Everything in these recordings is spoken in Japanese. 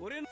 俺の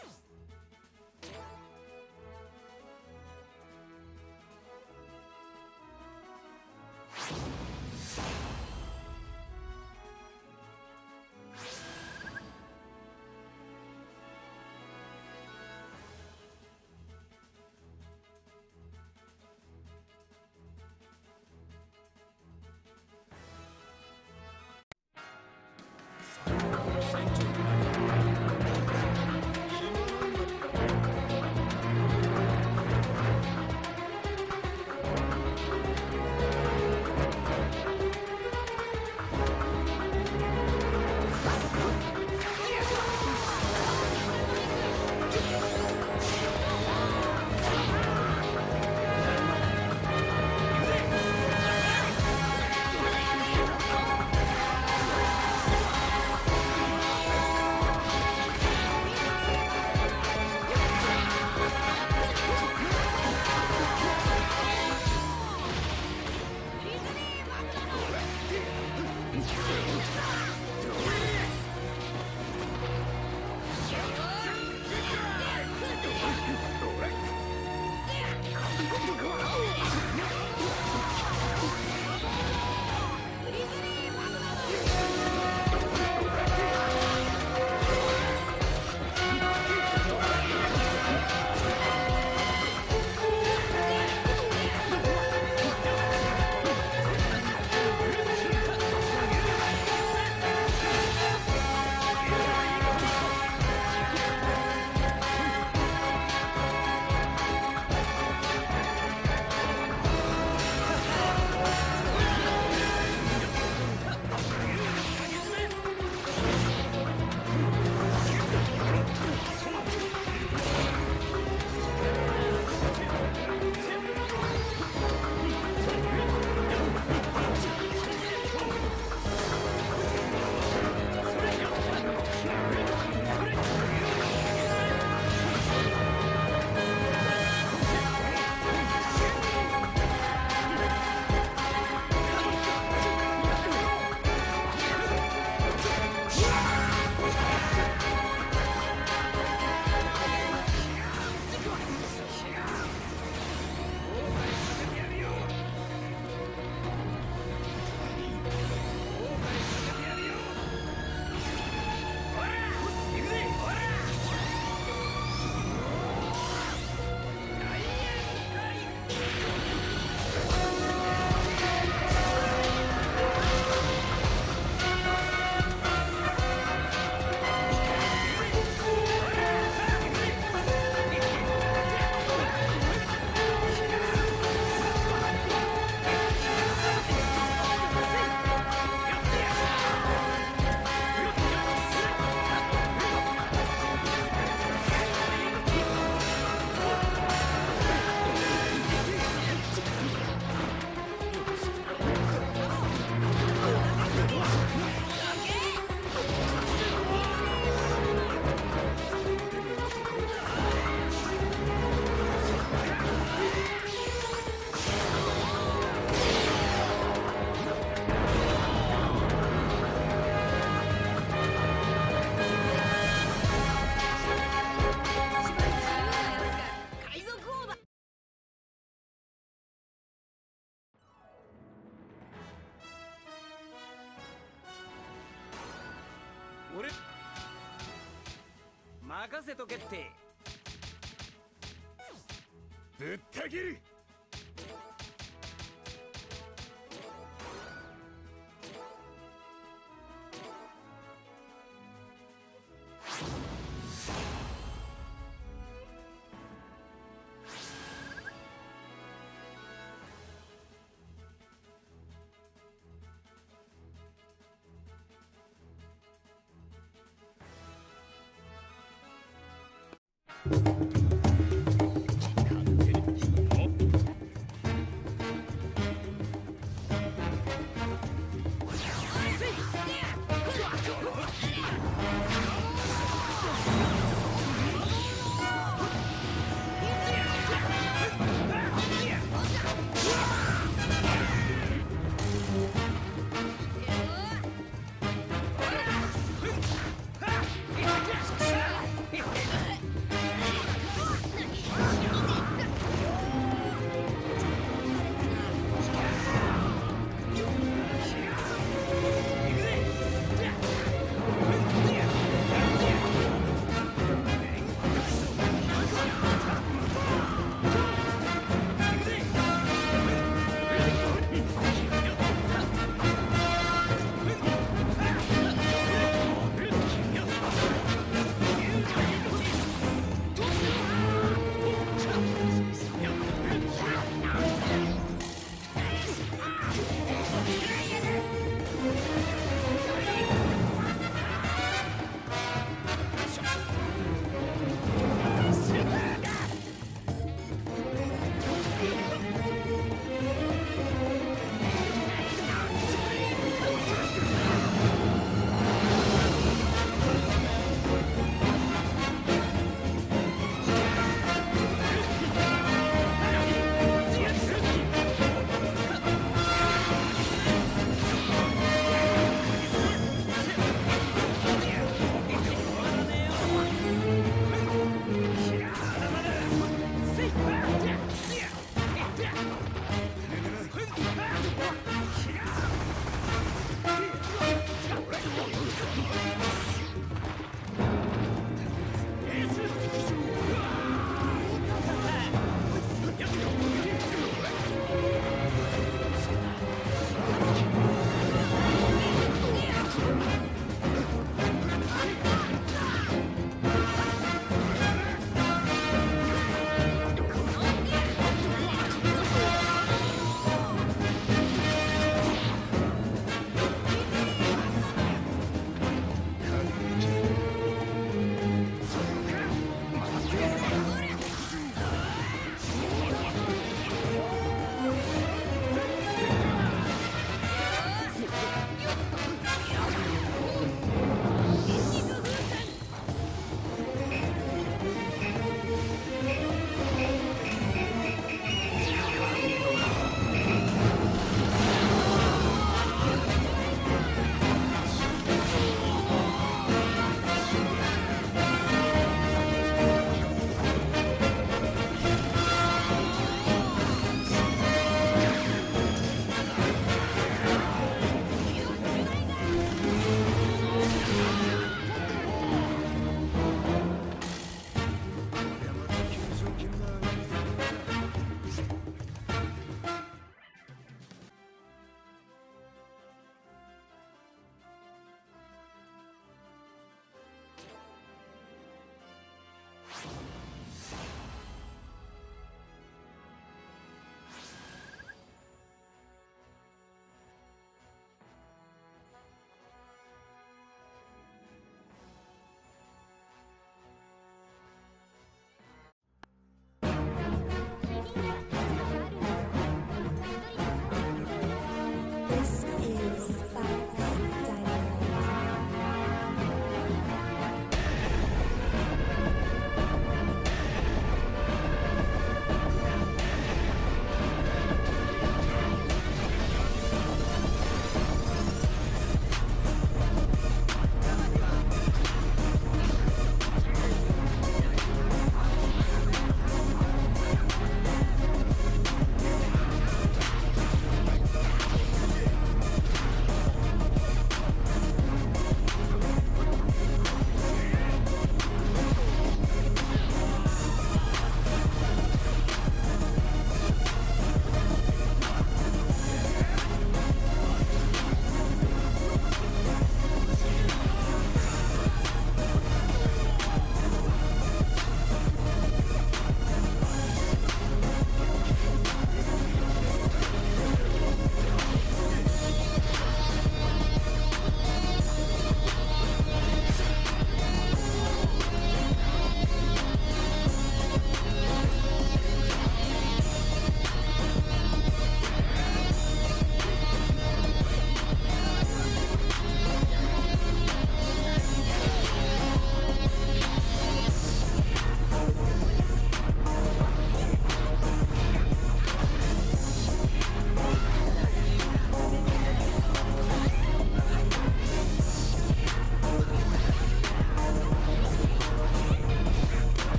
俺任せとけってぶった切り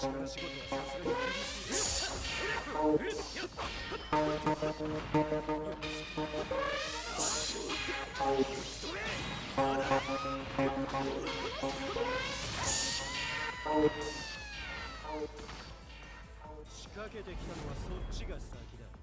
力仕事はさすがに厳しい。仕掛けてきたのはそっちが先だ。